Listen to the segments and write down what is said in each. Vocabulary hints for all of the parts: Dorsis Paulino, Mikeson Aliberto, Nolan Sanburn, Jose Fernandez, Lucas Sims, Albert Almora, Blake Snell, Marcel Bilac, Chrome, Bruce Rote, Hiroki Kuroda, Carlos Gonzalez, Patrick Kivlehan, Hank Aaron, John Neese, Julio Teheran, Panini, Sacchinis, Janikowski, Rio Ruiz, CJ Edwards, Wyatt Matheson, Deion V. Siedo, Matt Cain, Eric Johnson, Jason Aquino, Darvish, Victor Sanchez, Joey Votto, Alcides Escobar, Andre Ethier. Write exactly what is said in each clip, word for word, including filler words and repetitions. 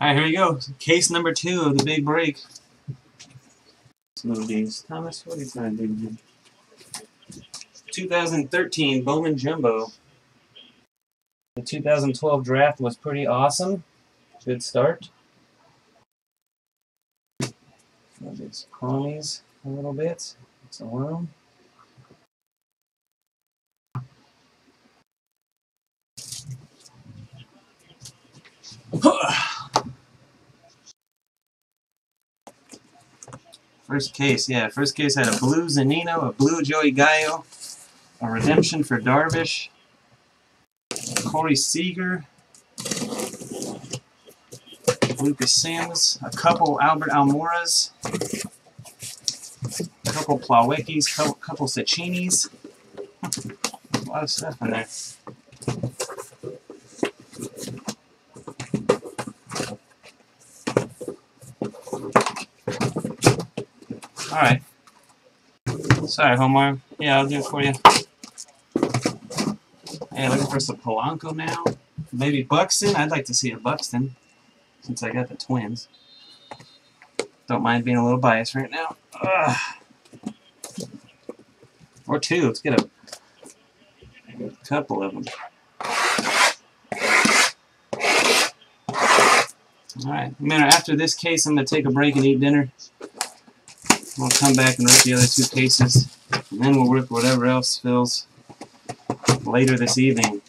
Alright, here we go. Case number two of the big break. Movies. Thomas, what are you trying to do here? twenty thirteen Bowman Jumbo. The two thousand twelve draft was pretty awesome. Good start. Move its cronies a little bit. It's alone. First case, yeah. First case had a blue Zanino, a blue Joey Gallo, a redemption for Darvish, Corey Seager, Lucas Sims, a couple Albert Almoras, a couple Plaweckis, a couple Sacchinis. A lot of stuff in there. Alright. Sorry, Homar. Yeah, I'll do it for you. Hey, looking for some Polanco now. Maybe Buxton? I'd like to see a Buxton, since I got the Twins. Don't mind being a little biased right now. Ugh. Or two. Let's get a, a couple of them. Alright. After this case, I'm going to take a break and eat dinner. We'll come back and rip the other two cases, and then we'll rip whatever else fills later this evening.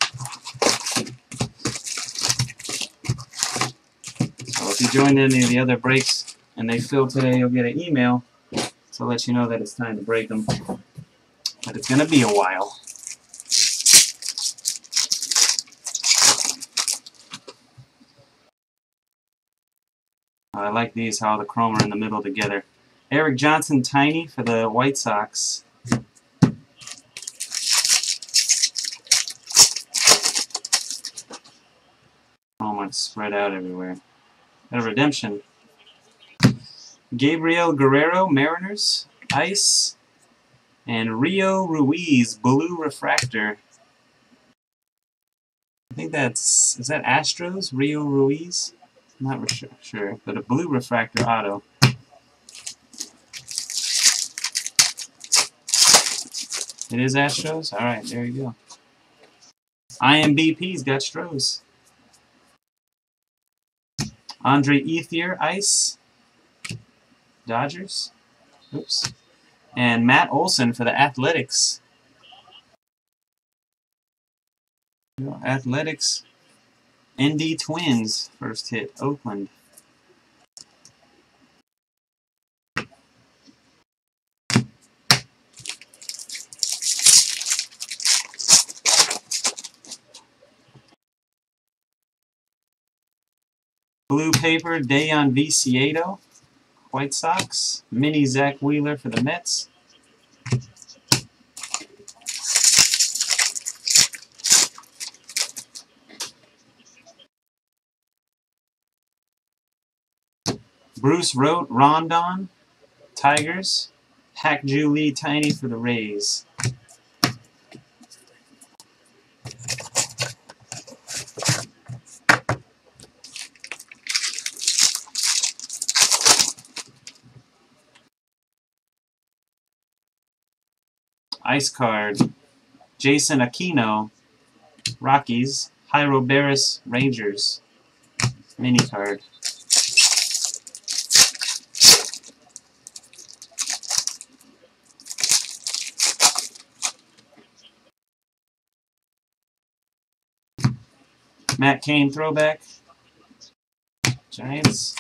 So if you joined any of the other breaks and they fill today, you'll get an email to let you know that it's time to break them. But it's going to be a while. I like these, how the chrome are in the middle together. Eric Johnson, tiny for the White Sox. Oh, mine's spread out everywhere. A redemption. Gabriel Guerrero, Mariners, Ice, and Rio Ruiz, Blue Refractor. I think that's, is that Astros? Rio Ruiz? I'm not sure, but a Blue Refractor auto. It is Astros? Alright, there you go. I M B P's got Stros. Andre Ethier, Ice, Dodgers. Oops. And Matt Olson for the Athletics. Athletics. N D Twins, first hit, Oakland. Blue paper, Deion V. Siedo, White Sox. Mini Zach Wheeler for the Mets. Bruce Rote, Rondon, Tigers. Hack Ju Lee, tiny for the Rays. Ice card, Jason Aquino, Rockies, Jairo Barris, Rangers, mini card. Matt Cain throwback, Giants.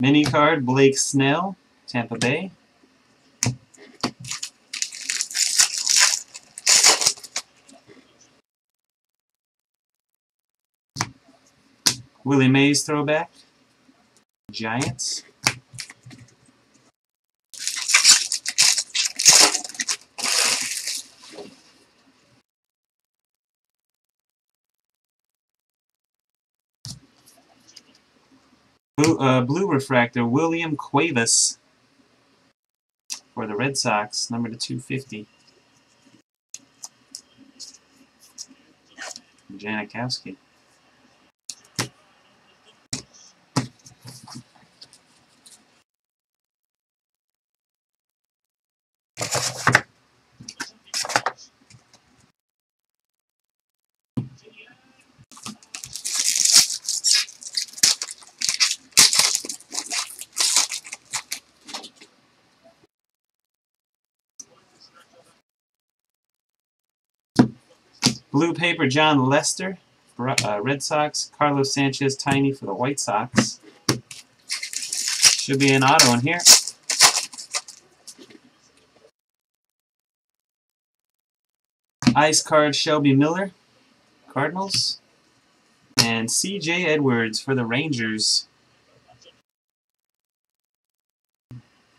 Mini card, Blake Snell, Tampa Bay. Willie Mays throwback, Giants. Blue, uh, blue refractor, William Cuevas for the Red Sox, number to two fifty. and Janikowski. Blue paper, John Lester, uh, Red Sox. Carlos Sanchez, tiny for the White Sox. Should be an auto in here. Ice card, Shelby Miller, Cardinals. And C J Edwards for the Rangers.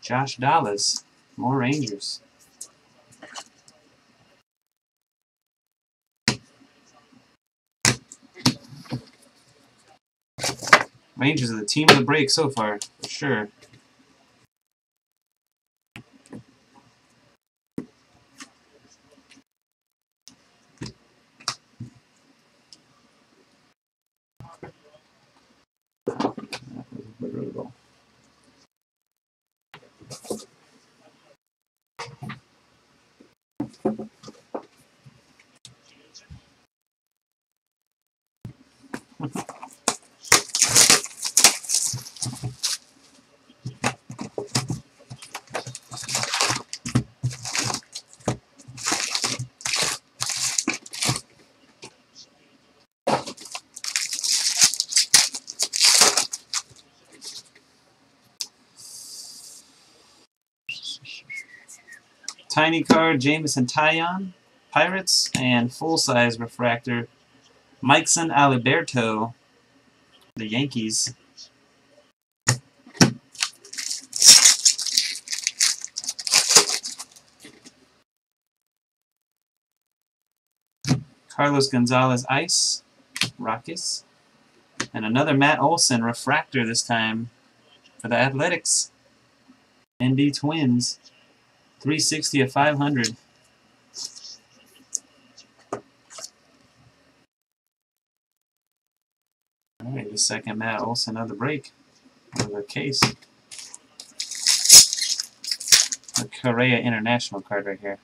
Josh Dallas, more Rangers. Rangers are the team of the break so far, for sure. Tiny card, Jamison Taillon, Pirates, and full-size refractor, Mikeson Aliberto, the Yankees. Carlos Gonzalez, Ice, Rockies. And another Matt Olson, refractor this time for the Athletics. N D Twins. three sixty of five hundred. Alright, the second Matt Olson of the break. Another case. The Correa International card right here.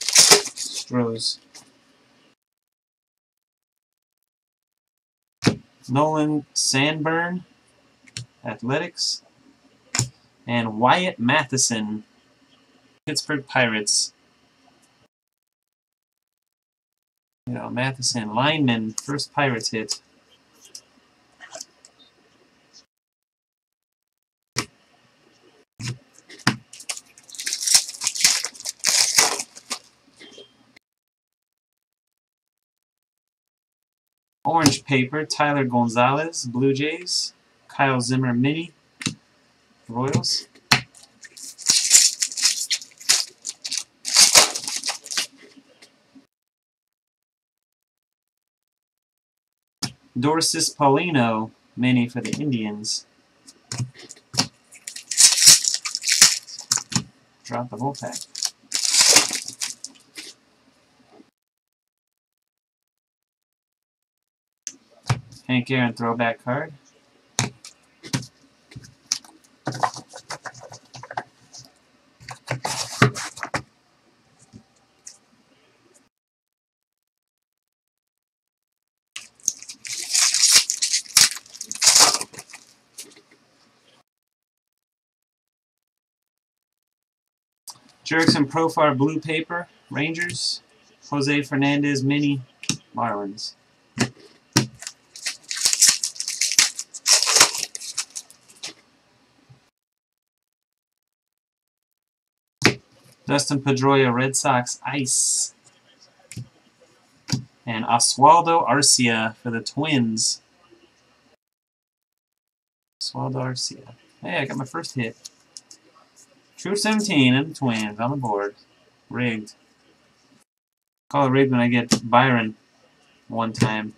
Strohs. Nolan Sanburn, Athletics. And Wyatt Matheson, Pittsburgh Pirates. You know, Matheson, lineman, first Pirates hit. Orange paper, Tyler Gonzalez, Blue Jays. Kyle Zimmer, mini, Royals. Dorsis Paulino, mini for the Indians. Drop the whole pack. Hank Aaron throwback card. Jurickson Profar, Blue Paper, Rangers. Jose Fernandez, mini, Marlins. Dustin Pedroia, Red Sox, Ice. And Oswaldo Arcia for the Twins. Oswaldo Arcia. Hey, I got my first hit. two seventeen and the Twins on the board. Rigged. Call it rigged when I get Byron one time.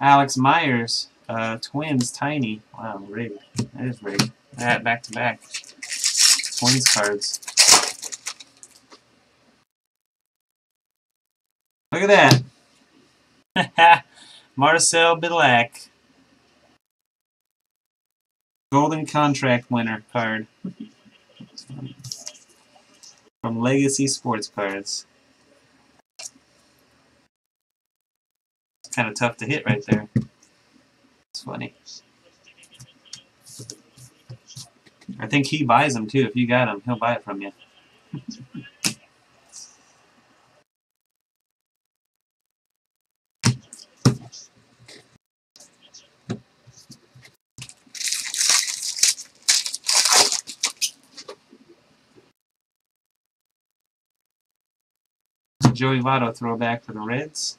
Alex Myers, uh, Twins, Tiny. Wow, rigged. That is rigged. That back-to-back. Twins cards. Look at that. Marcel Bilac. Golden Contract winner card. From Legacy Sports Cards. It's kind of tough to hit right there. It's funny. I think he buys them too. If you got them, he'll buy it from you. Joey Votto throwback for the Reds.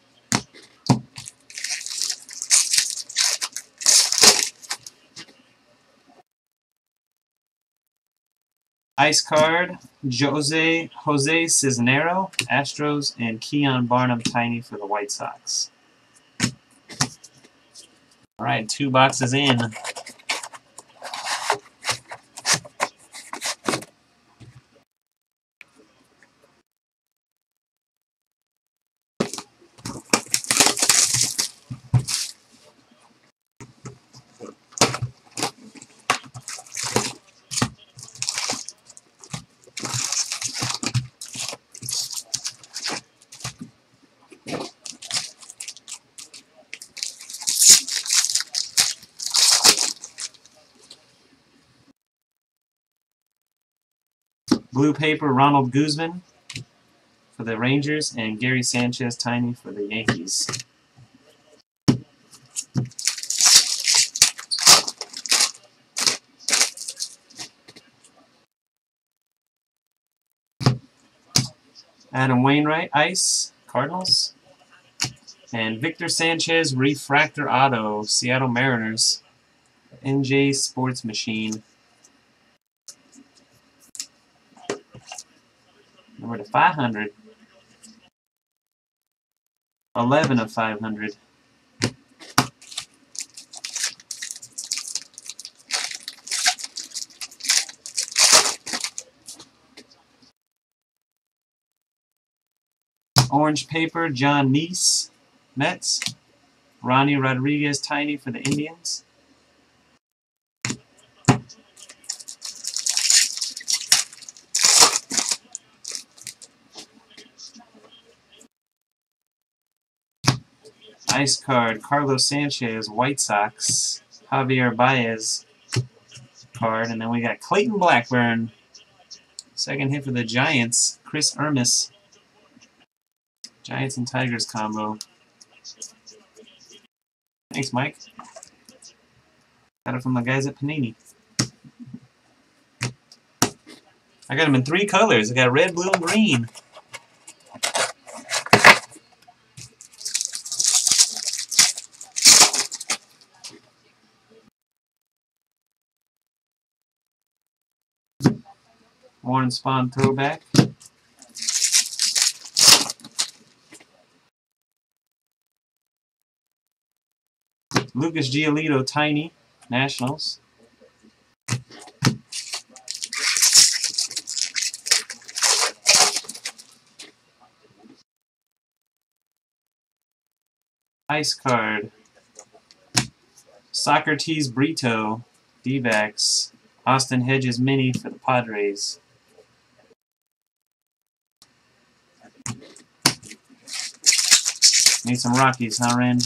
Ice card, Jose Jose Cisnero, Astros, and Keon Barnum Tiny for the White Sox. Alright, two boxes in. Blue paper, Ronald Guzman for the Rangers, and Gary Sanchez Tiny for the Yankees. Adam Wainwright, Ice, Cardinals. And Victor Sanchez, Refractor Auto, Seattle Mariners, N J Sports Machine. Number to five hundred. eleven of five hundred. Orange paper, John Neese, Mets. Ronnie Rodriguez, Tiny for the Indians. Ice card, Carlos Sanchez, White Sox, Javier Baez card, and then we got Clayton Blackburn, second hit for the Giants, Chris Ermes, Giants and Tigers combo. Thanks, Mike. Got it from the guys at Panini. I got them in three colors. I got red, blue, and green. Warren Spahn throwback. Lucas Giolito Tiny, Nationals. Ice card. Socrates Brito, D-backs. Austin Hedges Mini for the Padres. Need some Rockies, huh, Ren?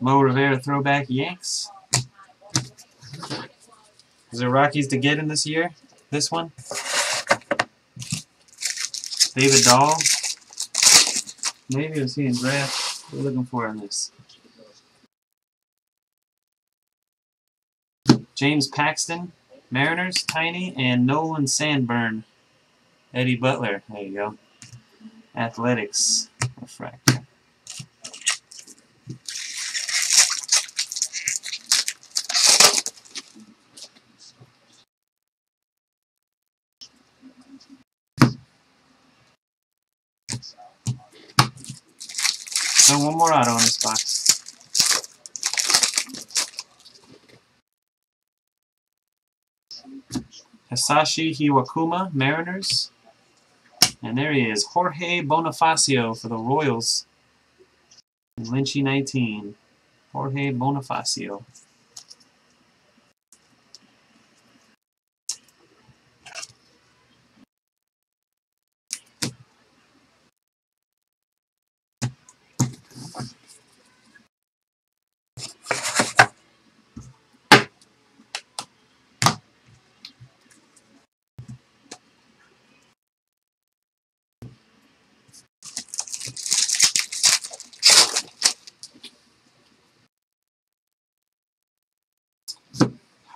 Mo Rivera throwback, Yanks. Is there Rockies to get in this year? This one? David Dahl? Maybe we'll see in draft. What are we looking for on this? James Paxton, Mariners, Tiny, and Nolan Sanburn. Eddie Butler, there you go. Athletics, refractor. And one more auto in this box. Hisashi Hiwakuma, Mariners. And there he is, Jorge Bonifacio for the Royals. Lynchy nineteen, Jorge Bonifacio.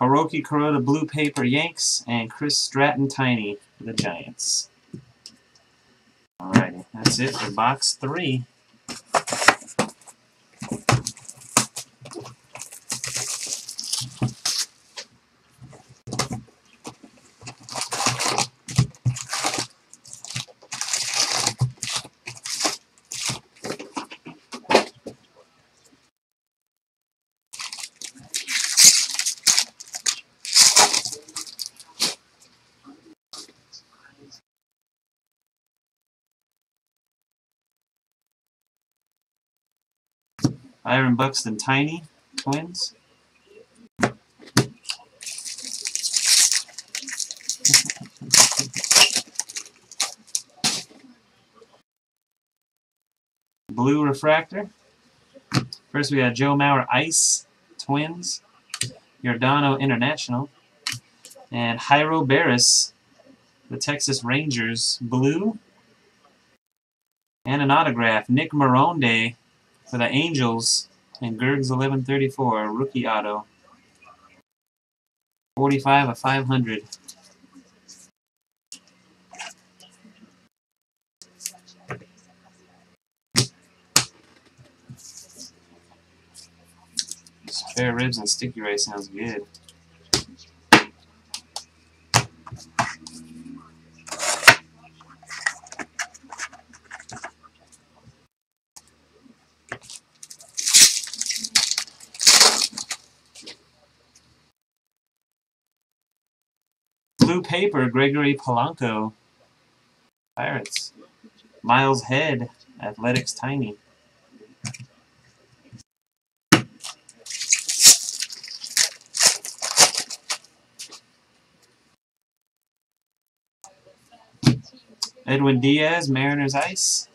Hiroki Kuroda, Blue Paper, Yanks, and Chris Stratton, Tiny, for the Giants. Alrighty, that's it for box three. Byron Buxton, Tiny, Twins. Blue Refractor. First we got Joe Mauer, Ice, Twins. Giordano, International. And Jairo Barris, the Texas Rangers, Blue. And an autograph, Nick Maronde, for the Angels, and Gergs eleven thirty-four, rookie auto. forty-five of five hundred. Spare ribs and sticky rice sounds good. Blue Paper, Gregory Polanco, Pirates. Miles Head, Athletics, Tiny. Edwin Diaz, Mariners, Ice.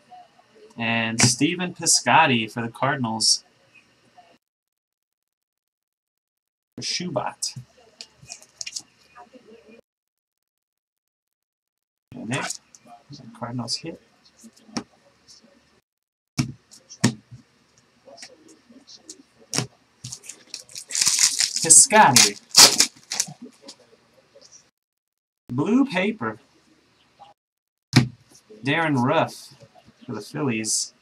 And Steven Piscotty for the Cardinals. For Shubat. Next, Cardinals hit. Piscotty. Blue Paper. Darren Ruff for the Phillies.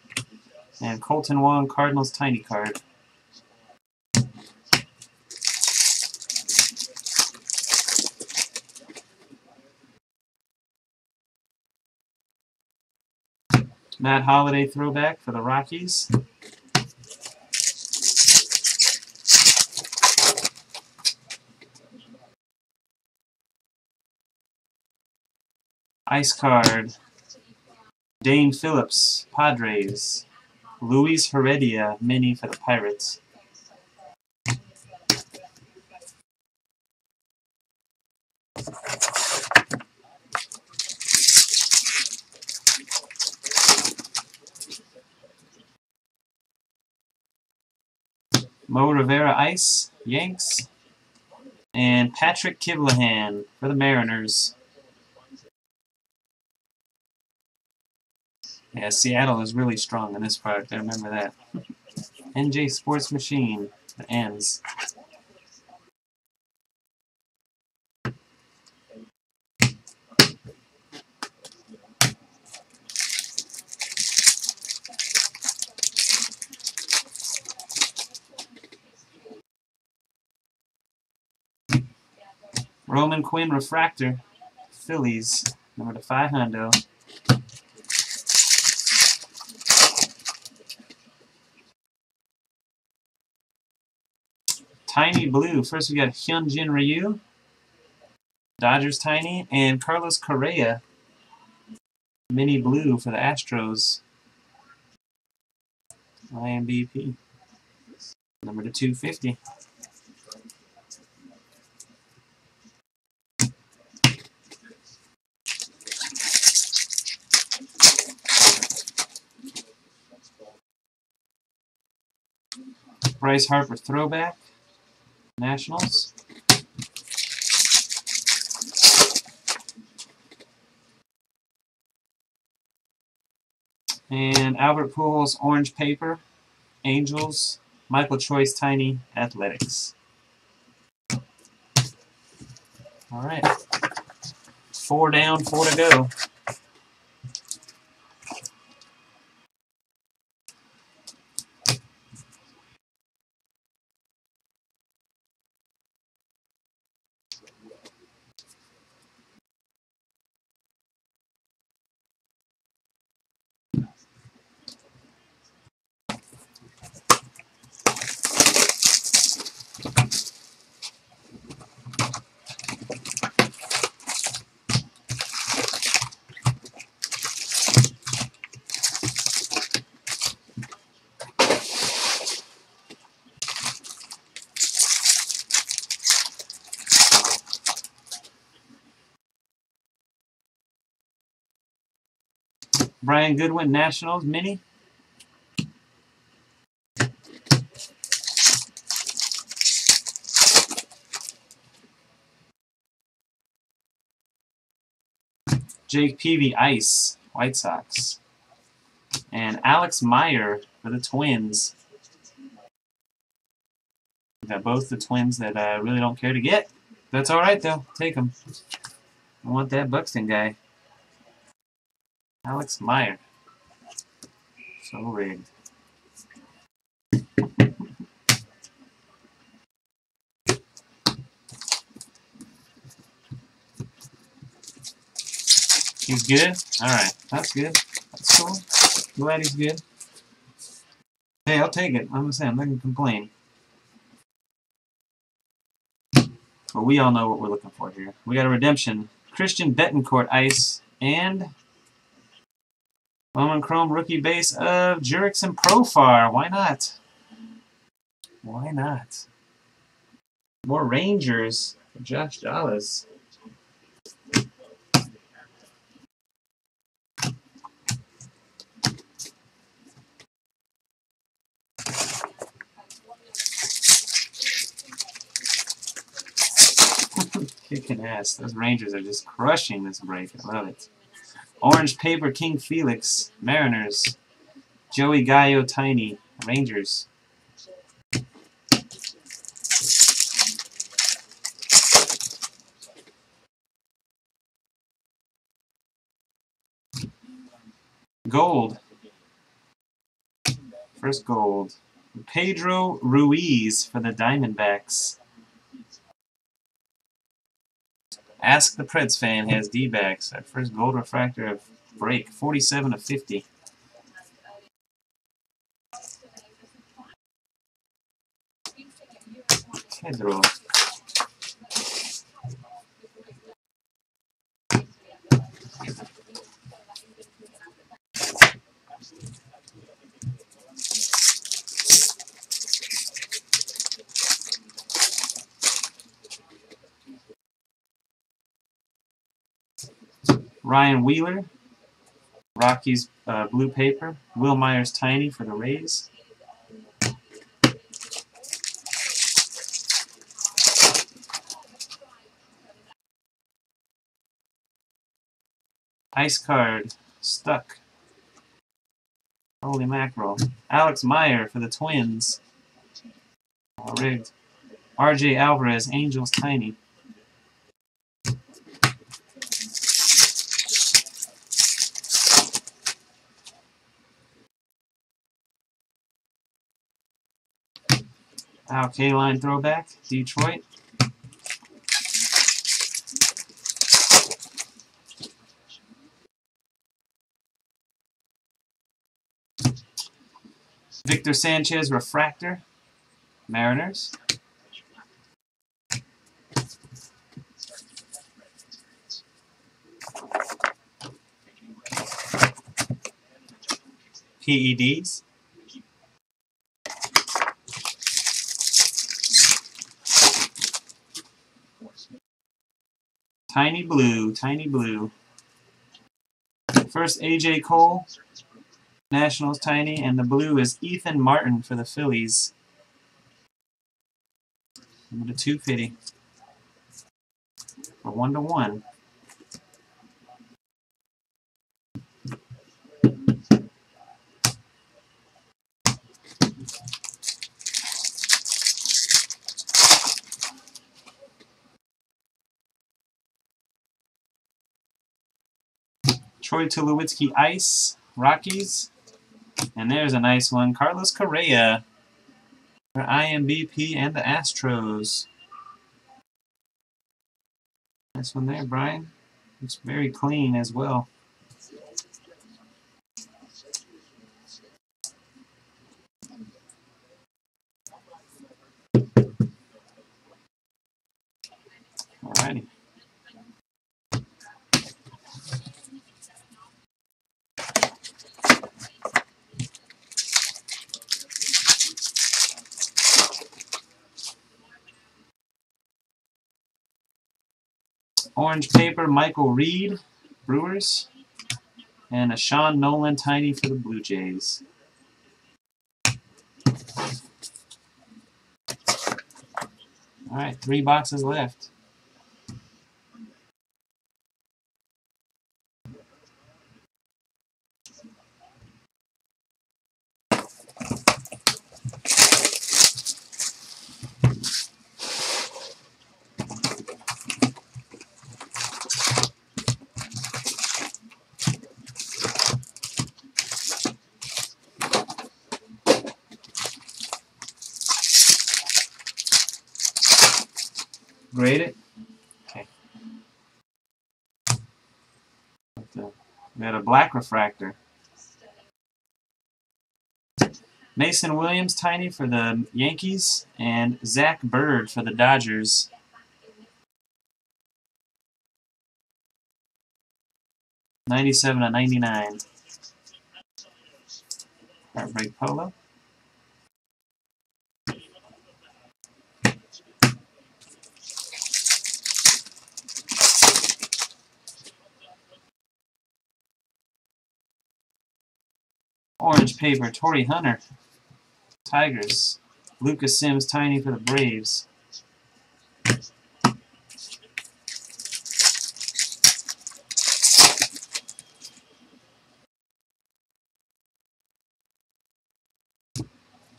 And Colton Wong, Cardinals, Tiny card. Matt Holliday, throwback for the Rockies. Ice card. Dane Phillips, Padres. Luis Heredia, mini for the Pirates. Mo Rivera, Ice, Yanks, and Patrick Kivlehan for the Mariners. Yeah, Seattle is really strong in this product, I remember that. N J Sports Machine, the N's. Roman Quinn Refractor, Phillies, number to five hundo. Tiny Blue. First we got Hyunjin Ryu, Dodgers Tiny, and Carlos Correa, Mini Blue for the Astros. I M B P. Number to two fifty. Bryce Harper throwback, Nationals. And Albert Pujols orange paper, Angels. Michael Choice tiny, Athletics. All right, four down, four to go. Brian Goodwin, Nationals, Mini. Jake Peavy, Ice, White Sox. And Alex Meyer for the Twins. We got both the Twins that I really don't care to get. That's all right, though. Take them. I want that Buxton guy. Alex Meyer. So rigged. He's good? Alright, that's good. That's cool. Glad he's good. Hey, I'll take it. I'm gonna say I'm not gonna complain. But we all know what we're looking for here. We got a redemption. Christian Betancourt Ice and Bowman Chrome rookie base of Jurickson Profar. Why not? Why not? More Rangers for Josh Dallas. Kicking ass. Those Rangers are just crushing this break. I love it. Orange paper, King Felix, Mariners. Joey Gallo, tiny, Rangers. Gold. First gold. Pedro Ruiz for the Diamondbacks. Ask the Preds fan has D-backs. Our first gold refractor of break, forty-seven of fifty. Pedro. Ryan Wheeler, Rockies uh, blue paper. Will Myers tiny for the Rays. Ice card, Stuck. Holy mackerel. Alex Meyer for the Twins. All rigged. R J Alvarez, Angels tiny. Al Kaline throwback, Detroit. Victor Sanchez refractor, Mariners. P E Ds. Tiny blue, tiny blue. First, A J Cole, Nationals tiny, and the blue is Ethan Martin for the Phillies. Number two pity. For one to one. Troy Tulowitzki Ice, Rockies. And there's a nice one. Carlos Correa for I M B P and the Astros. Nice one there, Brian. Looks very clean as well. Alrighty. Orange paper, Michael Reed, Brewers, and a Sean Nolan tiny for the Blue Jays. All right, three boxes left. Grade it? Okay. We had a black refractor. Mason Williams, tiny for the Yankees, and Zach Bird for the Dodgers. ninety-seven to ninety-nine. Heartbreak Polo. Orange paper, Torrey Hunter, Tigers. Lucas Sims, tiny for the Braves.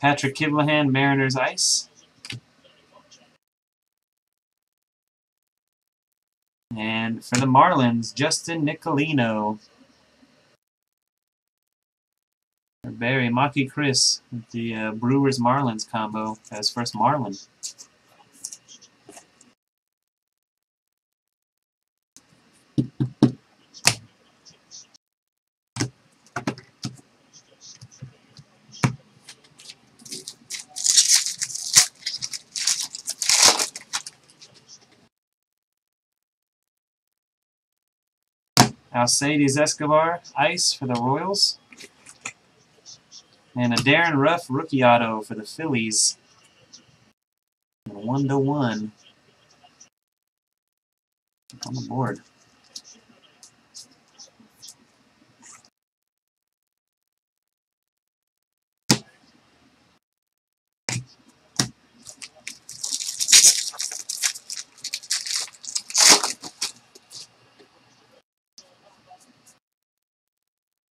Patrick Kiblehan, Mariners Ice. And for the Marlins, Justin Nicolino. Barry, Maki Chris, with the uh, Brewers-Marlins combo as first Marlin. Alcides Escobar, Ice for the Royals. And a Darren Ruff rookie auto for the Phillies. One to one. On the board.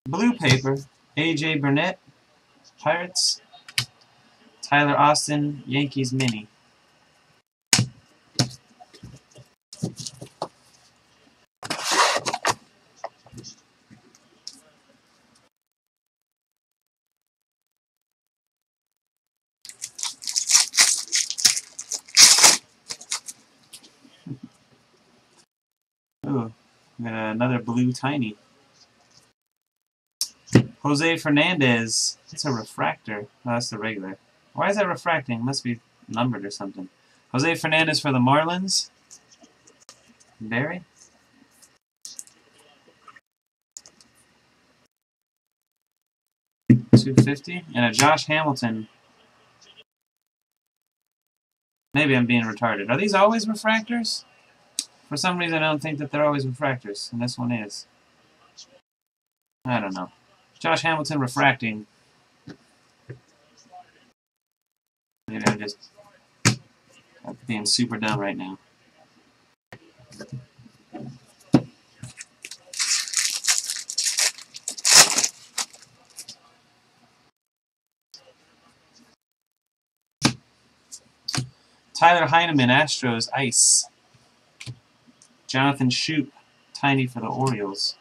Blue paper, A J Burnett. Pirates, Tyler Austin, Yankees mini. Oh, another blue tiny. Jose Fernandez. It's a refractor. No, that's the regular. Why is that refracting? It must be numbered or something. Jose Fernandez for the Marlins. Barry. two fifty, and a Josh Hamilton. Maybe I'm being retarded. Are these always refractors? For some reason, I don't think that they're always refractors, and this one is. I don't know. Josh Hamilton refracting. Maybe I'm just being super dumb right now. Tyler Heineman, Astros, ice. Jonathan Shoup, tiny for the Orioles.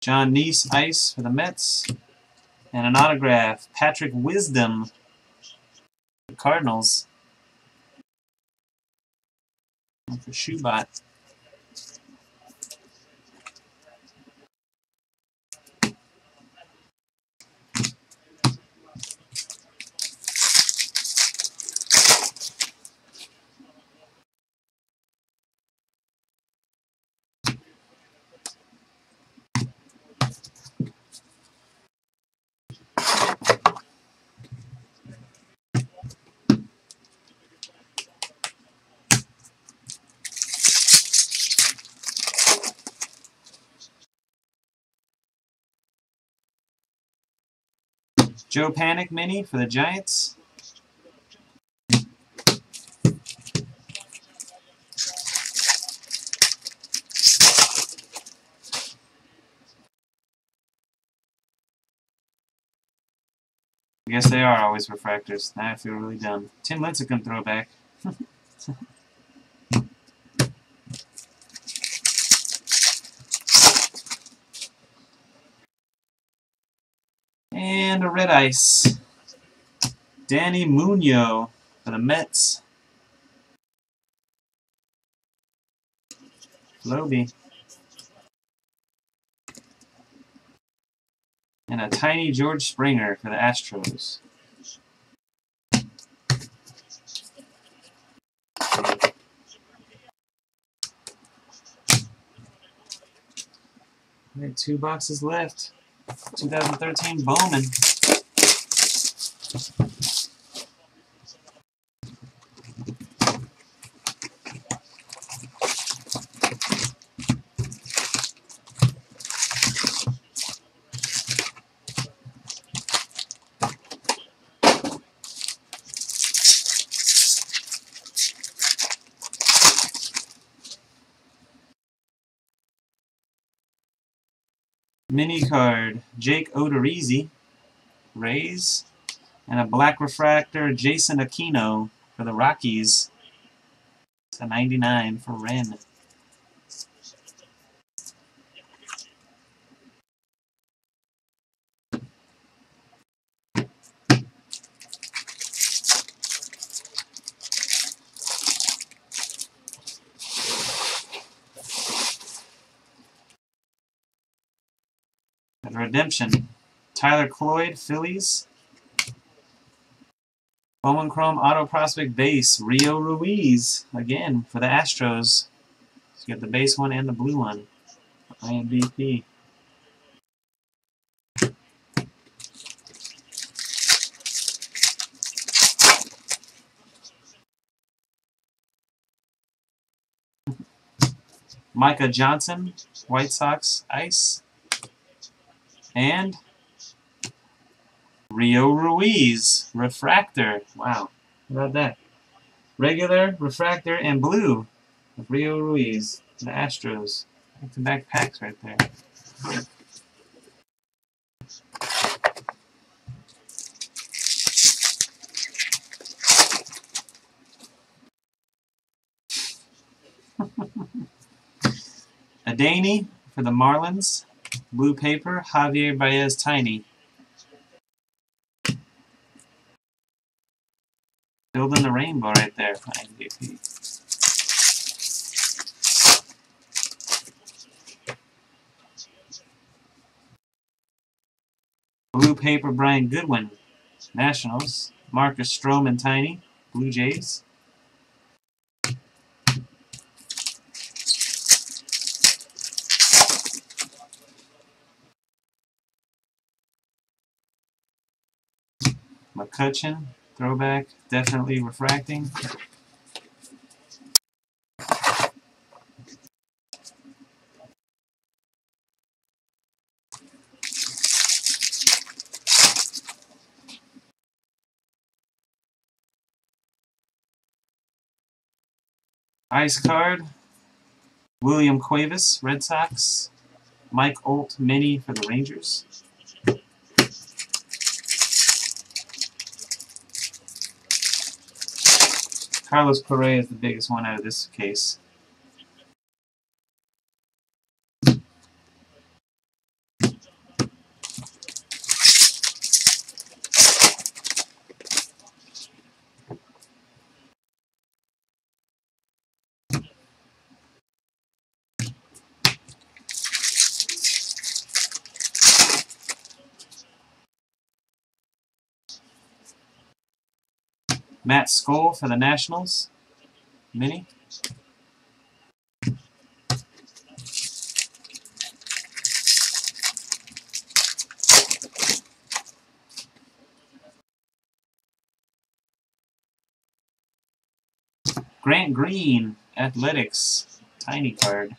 John Neese, ice for the Mets. And an autograph, Patrick Wisdom, the Cardinals. And for Shoebot. Joe Panic Mini for the Giants. I guess they are always refractors. Now I feel really dumb. Tim Lincecum throwback. And a red ice. Danny Munoz for the Mets. Lobie. And a tiny George Springer for the Astros. We have two boxes left. twenty thirteen Bowman. Mini card, Jake Odorizzi, Rays, and a black refractor, Jason Aquino for the Rockies. It's a ninety-nine for Wren. Redemption. Tyler Cloyd, Phillies. Bowman Chrome Auto Prospect Base. Rio Ruiz, again, for the Astros. So you got the base one and the blue one. I M V P. Micah Johnson, White Sox, ice. And Rio Ruiz, refractor. Wow, how about that? Regular, refractor, and blue of Rio Ruiz, the Astros. Back-to-back packs right there. Adani for the Marlins. Blue paper, Javier Baez, tiny. Building the rainbow right there. I M V P. Blue paper, Brian Goodwin, Nationals. Marcus Stroman, tiny, Blue Jays. McCutchen, throwback, definitely refracting. Ice card, William Cuevas, Red Sox, Mike Olt, mini for the Rangers. Carlos Correa is the biggest one out of this case. Matt Skoll for the Nationals, mini. Grant Green, Athletics, tiny card.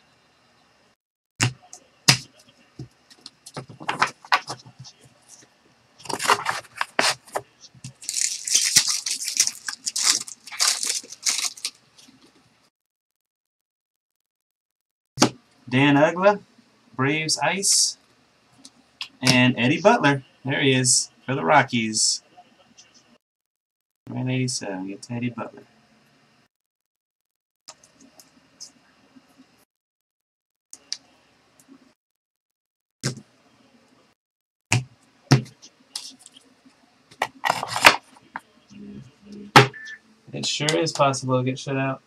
Dan Ugla, Braves Ice, and Eddie Butler. There he is for the Rockies. one eighty-seven, get to Eddie Butler. It sure is possible to get shut out.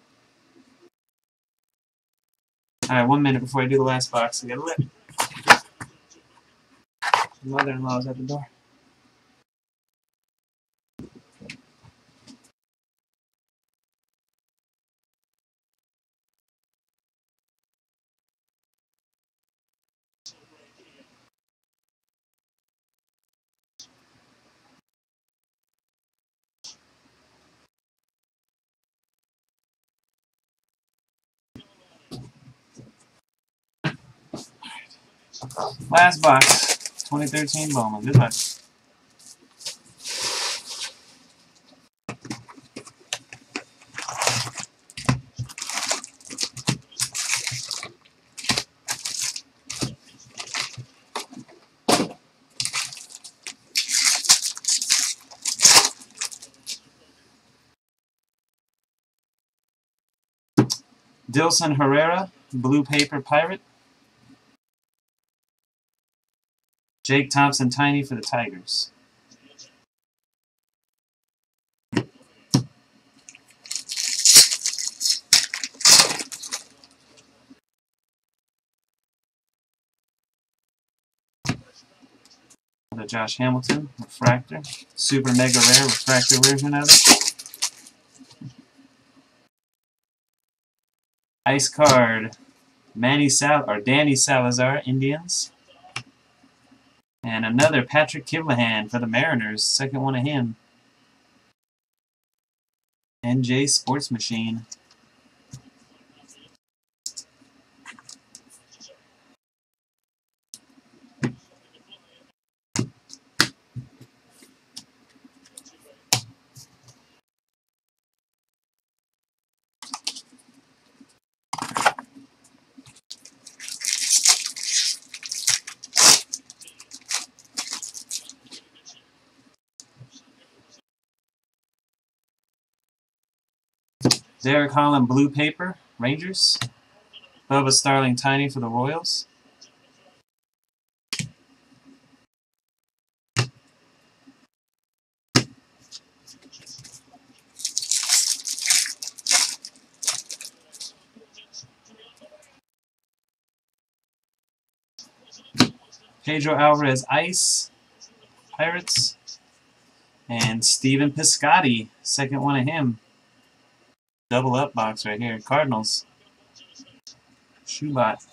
Alright, one minute before I do the last box, I gotta let mother-in-law's at the door. Last box, twenty thirteen Bowman. Good luck. Dilson Herrera, Blue Paper Pirate. Jake Thompson, tiny for the Tigers. Another Josh Hamilton, refractor. Super mega rare, refractor version of it. Ice card, Manny Sal or Danny Salazar, Indians. And another Patrick Kivlehan for the Mariners. Second one of him. N J Sports Machine. Derek Holland, Blue Paper, Rangers. Bubba Starling, tiny for the Royals. Pedro Alvarez, Ice, Pirates. And Steven Piscotty, second one of him. Double up box right here. Cardinals. Shubat.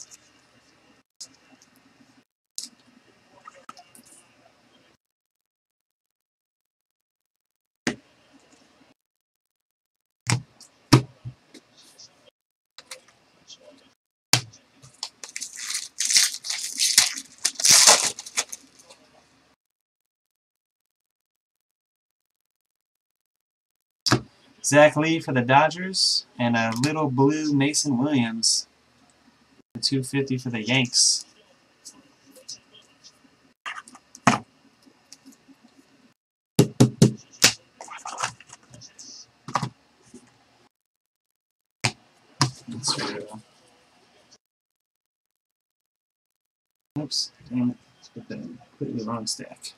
Zach Lee for the Dodgers, and a little blue Mason Williams, two fifty for the Yanks. That's real. Oops, damn it, put that in completely wrong stack.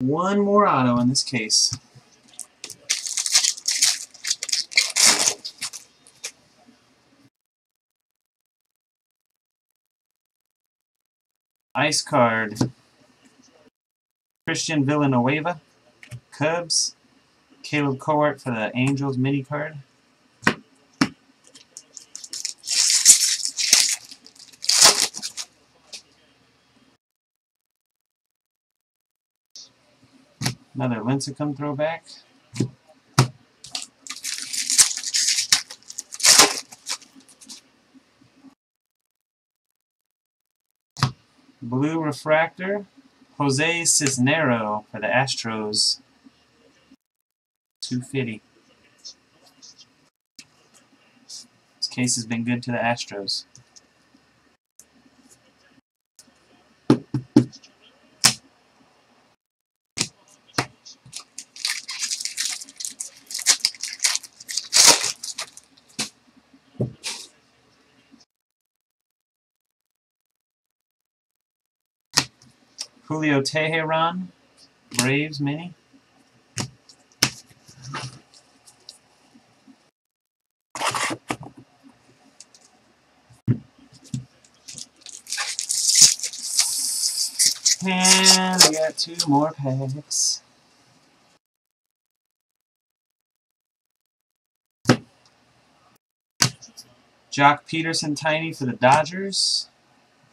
One more auto in this case. Ice card. Christian Villanueva, Cubs. Caleb Cowart for the Angels mini card. Another Lincecum throwback. Blue refractor, Jose Cisnero for the Astros. two fifty. This case has been good to the Astros. Julio Teheran, Braves mini. And we got two more packs. Jock Peterson Tiny for the Dodgers.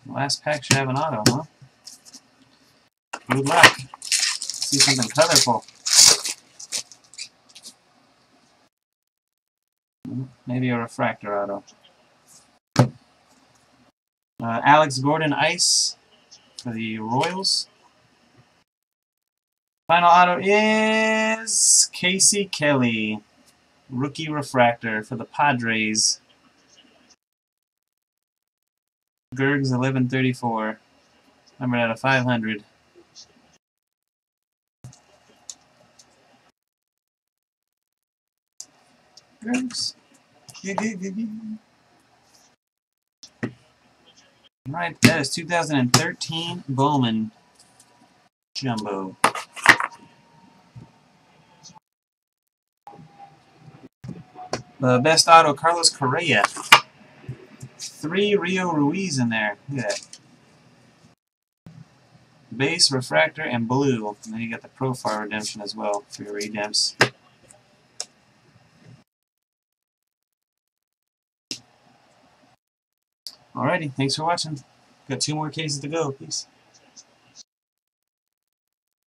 The last pack should have an auto, huh? Good luck. Let's see something colorful. Maybe a refractor auto. Uh, Alex Gordon Ice for the Royals. Final auto is Casey Kelly, rookie refractor for the Padres. Gergs eleven thirty-four, numbered out of five hundred. Right, that is two thousand thirteen Bowman Jumbo. The best auto, Carlos Correa. Three Rio Ruiz in there. Look at that. Base, refractor, and blue. And then you got the Profar redemption as well for your redempts. Alrighty, thanks for watching. Got two more cases to go. Peace.